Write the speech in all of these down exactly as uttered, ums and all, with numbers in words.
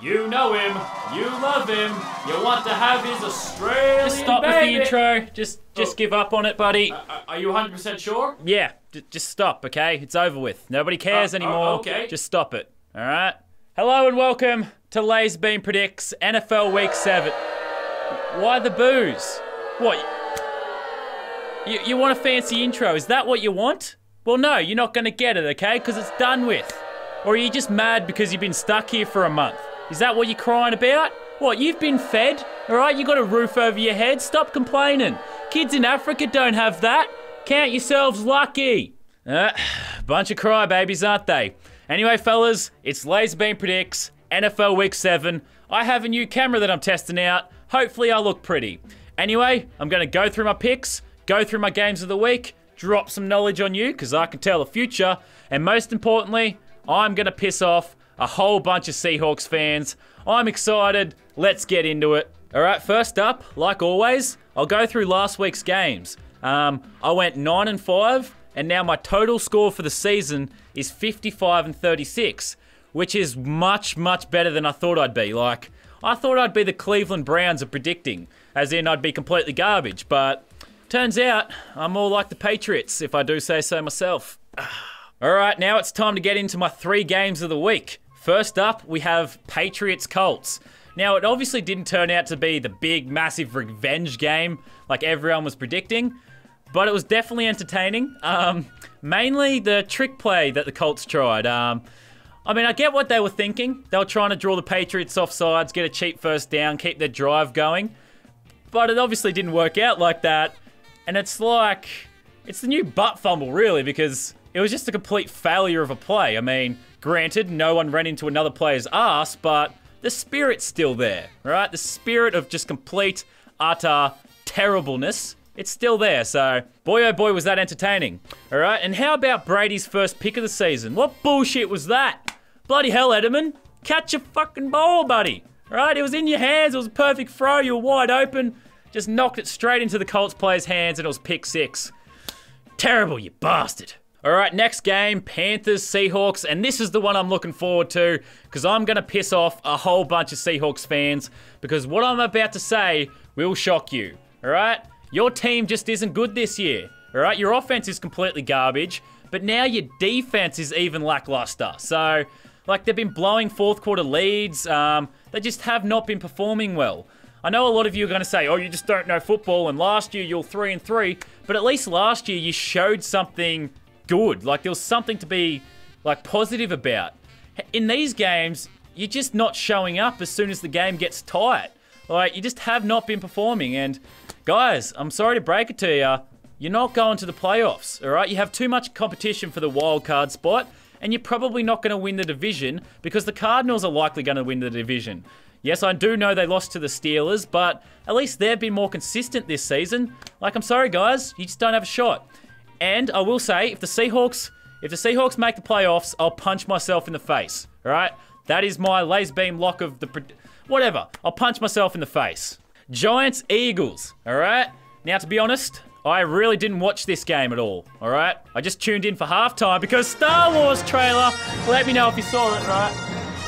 You know him. You love him. You want to have his Australian baby. Just stop baby. with the intro. Just just oh. give up on it, buddy. Uh, are you one hundred percent sure? Yeah. J just stop, okay? It's over with. Nobody cares uh, anymore. Uh, okay. Just stop it, all right? Hello and welcome to LazarBeam Predicts N F L Week seven. Why the boos? What? You, you want a fancy intro. Is that what you want? Well, no, you're not going to get it, okay? Because it's done with. Or are you just mad because you've been stuck here for a month? Is that what you're crying about? What, you've been fed? All right, you got a roof over your head? Stop complaining. Kids in Africa don't have that. Count yourselves lucky. Uh, bunch of crybabies, aren't they? Anyway, fellas, it's LazarBeam Predicts N F L Week seven. I have a new camera that I'm testing out. Hopefully I look pretty. Anyway, I'm going to go through my picks, go through my games of the week, drop some knowledge on you, because I can tell the future. And most importantly, I'm going to piss off a whole bunch of Seahawks fans. I'm excited. Let's get into it. All right, first up, like always, I'll go through last week's games. Um, I went nine and five, and now my total score for the season is fifty-five and thirty-six, which is much, much better than I thought I'd be. Like, I thought I'd be the Cleveland Browns of predicting, as in I'd be completely garbage, but turns out I'm more like the Patriots, if I do say so myself. All right, now it's time to get into my three games of the week. First up, we have Patriots-Colts. Now, it obviously didn't turn out to be the big, massive revenge game like everyone was predicting, but it was definitely entertaining. Um, mainly the trick play that the Colts tried. Um, I mean, I get what they were thinking. They were trying to draw the Patriots off sides, get a cheap first down, keep their drive going, but it obviously didn't work out like that. And it's like, it's the new butt fumble, really, because it was just a complete failure of a play. I mean, granted, no one ran into another player's ass, but the spirit's still there, right? The spirit of just complete, utter terribleness, it's still there. So, boy oh boy, was that entertaining. All right, and how about Brady's first pick of the season? What bullshit was that? Bloody hell, Edelman. Catch your fucking ball, buddy. All right, it was in your hands. It was a perfect throw. You were wide open. Just knocked it straight into the Colts player's hands, and it was pick six. Terrible, you bastard. All right, next game, Panthers, Seahawks, and this is the one I'm looking forward to because I'm going to piss off a whole bunch of Seahawks fans because what I'm about to say will shock you, all right? Your team just isn't good this year, all right? Your offense is completely garbage, but now your defense is even lackluster. So, like, they've been blowing fourth quarter leads. Um, they just have not been performing well. I know a lot of you are going to say, oh, you just don't know football, and last year you're three and three, but at least last year you showed something good. Like, there was something to be, like, positive about. In these games, you're just not showing up as soon as the game gets tight. Like, you just have not been performing. And, guys, I'm sorry to break it to you, you're not going to the playoffs, all right? You have too much competition for the wild card spot, and you're probably not going to win the division because the Cardinals are likely going to win the division. Yes, I do know they lost to the Steelers, but at least they've been more consistent this season. Like, I'm sorry, guys, you just don't have a shot. And I will say, if the Seahawks, if the Seahawks make the playoffs, I'll punch myself in the face. All right, that is my LazarBeam lock of the, whatever. I'll punch myself in the face. Giants, Eagles. All right. Now, to be honest, I really didn't watch this game at all. All right. I just tuned in for halftime because Star Wars trailer. Let me know if you saw it. Right.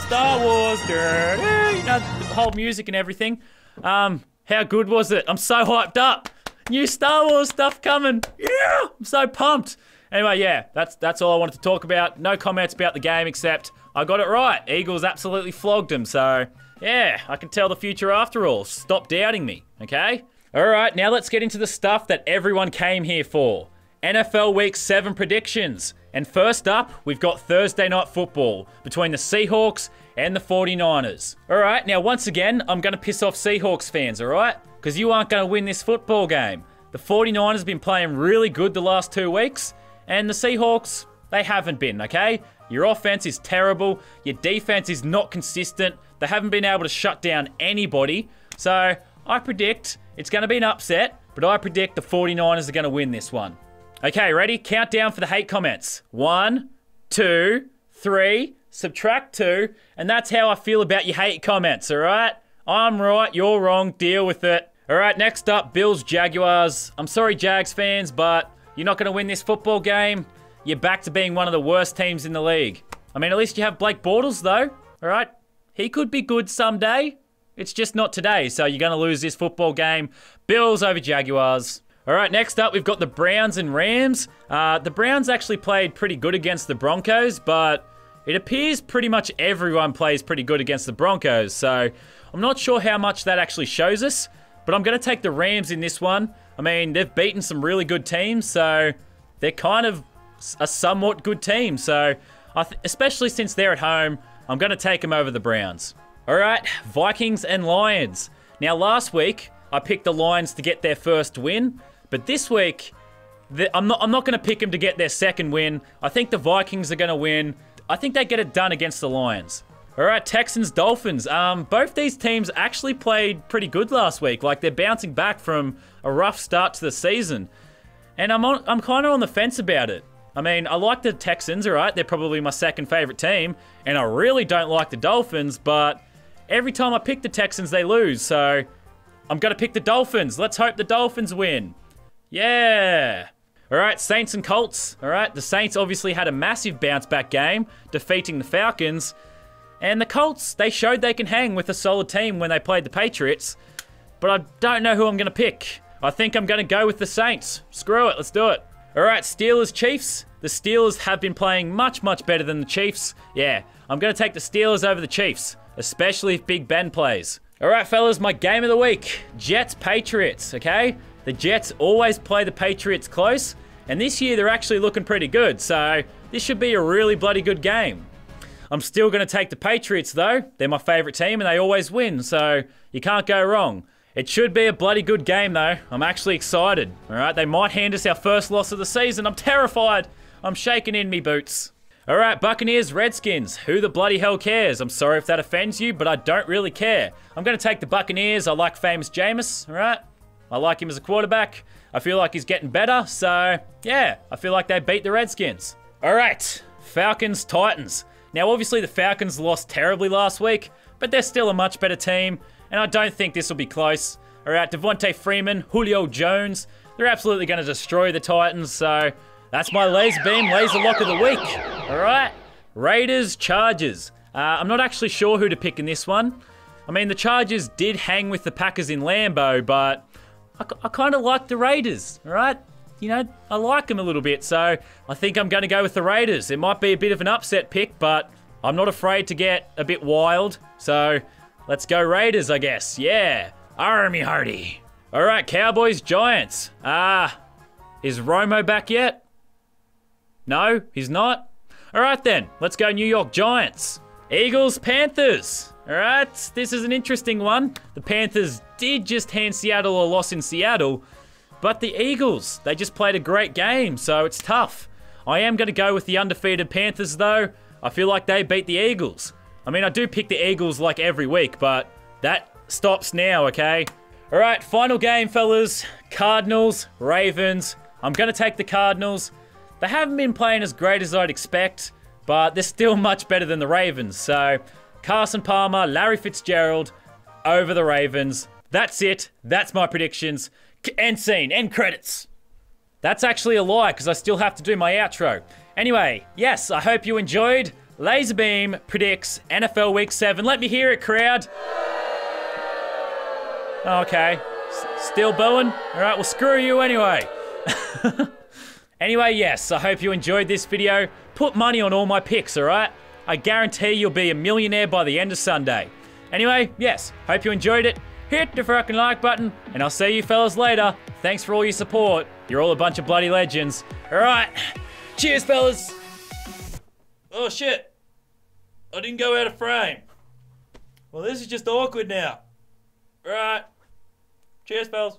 Star Wars. You know, the whole music and everything. Um, how good was it? I'm so hyped up. New Star Wars stuff coming. Yeah, I'm so pumped. Anyway, yeah, that's that's all I wanted to talk about. No comments about the game except I got it right. Eagles absolutely flogged them. So, yeah, I can tell the future after all. Stop doubting me, okay? All right, now let's get into the stuff that everyone came here for. N F L Week seven predictions. And first up, we've got Thursday Night Football between the Seahawks and the forty-niners. All right, now once again, I'm going to piss off Seahawks fans, all right? Because you aren't going to win this football game. The forty-niners have been playing really good the last two weeks, and the Seahawks, they haven't been, okay? Your offense is terrible. Your defense is not consistent. They haven't been able to shut down anybody. So I predict it's going to be an upset, but I predict the forty-niners are going to win this one. Okay, ready? Countdown for the hate comments. One, two, three, subtract two, and that's how I feel about your hate comments, all right? I'm right, you're wrong, deal with it. All right, next up, Bills, Jaguars. I'm sorry, Jags fans, but you're not going to win this football game. You're back to being one of the worst teams in the league. I mean, at least you have Blake Bortles, though. All right? he could be good someday. It's just not today, so you're going to lose this football game. Bills over Jaguars. All right, next up, we've got the Browns and Rams. Uh, the Browns actually played pretty good against the Broncos, but it appears pretty much everyone plays pretty good against the Broncos, so I'm not sure how much that actually shows us, but I'm going to take the Rams in this one. I mean, they've beaten some really good teams, so they're kind of a somewhat good team, so I th- especially since they're at home, I'm going to take them over the Browns. All right, Vikings and Lions. Now, last week, I picked the Lions to get their first win, but this week, the, I'm not, I'm not going to pick them to get their second win. I think the Vikings are going to win. I think they get it done against the Lions. All right, Texans, Dolphins. Um, both these teams actually played pretty good last week. Like, they're bouncing back from a rough start to the season. And I'm, on, I'm kind of on the fence about it. I mean, I like the Texans, all right? They're probably my second favorite team. And I really don't like the Dolphins, but every time I pick the Texans, they lose. So I'm going to pick the Dolphins. Let's hope the Dolphins win. Yeah. All right, Saints and Colts. All right, the Saints obviously had a massive bounce-back game, defeating the Falcons. And the Colts, they showed they can hang with a solid team when they played the Patriots. But I don't know who I'm going to pick. I think I'm going to go with the Saints. Screw it, let's do it. All right, Steelers, Chiefs. The Steelers have been playing much, much better than the Chiefs. Yeah, I'm going to take the Steelers over the Chiefs, especially if Big Ben plays. All right, fellas, my game of the week, Jets, Patriots, okay? The Jets always play the Patriots close, and this year they're actually looking pretty good, so this should be a really bloody good game. I'm still going to take the Patriots, though. They're my favorite team, and they always win, so you can't go wrong. It should be a bloody good game, though. I'm actually excited. All right, they might hand us our first loss of the season. I'm terrified. I'm shaking in me boots. All right, Buccaneers, Redskins. Who the bloody hell cares? I'm sorry if that offends you, but I don't really care. I'm going to take the Buccaneers. I like famous Jameis, all right? I like him as a quarterback. I feel like he's getting better, so yeah, I feel like they beat the Redskins. All right, Falcons, Titans. Now, obviously, the Falcons lost terribly last week, but they're still a much better team. And I don't think this will be close. All right, Devontae Freeman, Julio Jones. They're absolutely going to destroy the Titans. So that's my LazarBeam Laser Lock of the week. All right, Raiders, Chargers. Uh, I'm not actually sure who to pick in this one. I mean, the Chargers did hang with the Packers in Lambeau, but I, I kind of like the Raiders. All right, you know, I like them a little bit. So I think I'm going to go with the Raiders. It might be a bit of an upset pick, but I'm not afraid to get a bit wild. So let's go Raiders, I guess. Yeah. Army Hardy. All right, Cowboys, Giants. Ah, uh, is Romo back yet? No, he's not. All right, then. Let's go New York Giants. Eagles, Panthers. All right, this is an interesting one. The Panthers did just hand Seattle a loss in Seattle, but the Eagles, they just played a great game, so it's tough. I am going to go with the undefeated Panthers, though. I feel like they beat the Eagles. I mean, I do pick the Eagles like every week, but that stops now, okay? All right, final game, fellas. Cardinals, Ravens. I'm going to take the Cardinals. They haven't been playing as great as I'd expect, but they're still much better than the Ravens. So, Carson Palmer, Larry Fitzgerald over the Ravens. That's it. That's my predictions. End scene. End credits. That's actually a lie because I still have to do my outro. Anyway, yes, I hope you enjoyed. LazarBeam predicts N F L Week seven. Let me hear it, crowd. Okay. S still booing? All right, well, screw you anyway. Anyway, yes, I hope you enjoyed this video. Put money on all my picks, all right? I guarantee you'll be a millionaire by the end of Sunday. Anyway, yes, hope you enjoyed it. Hit the fucking like button, and I'll see you fellas later. Thanks for all your support. You're all a bunch of bloody legends. All right. Cheers, fellas. Oh, shit. I didn't go out of frame. Well, this is just awkward now. All right. Cheers, fellas.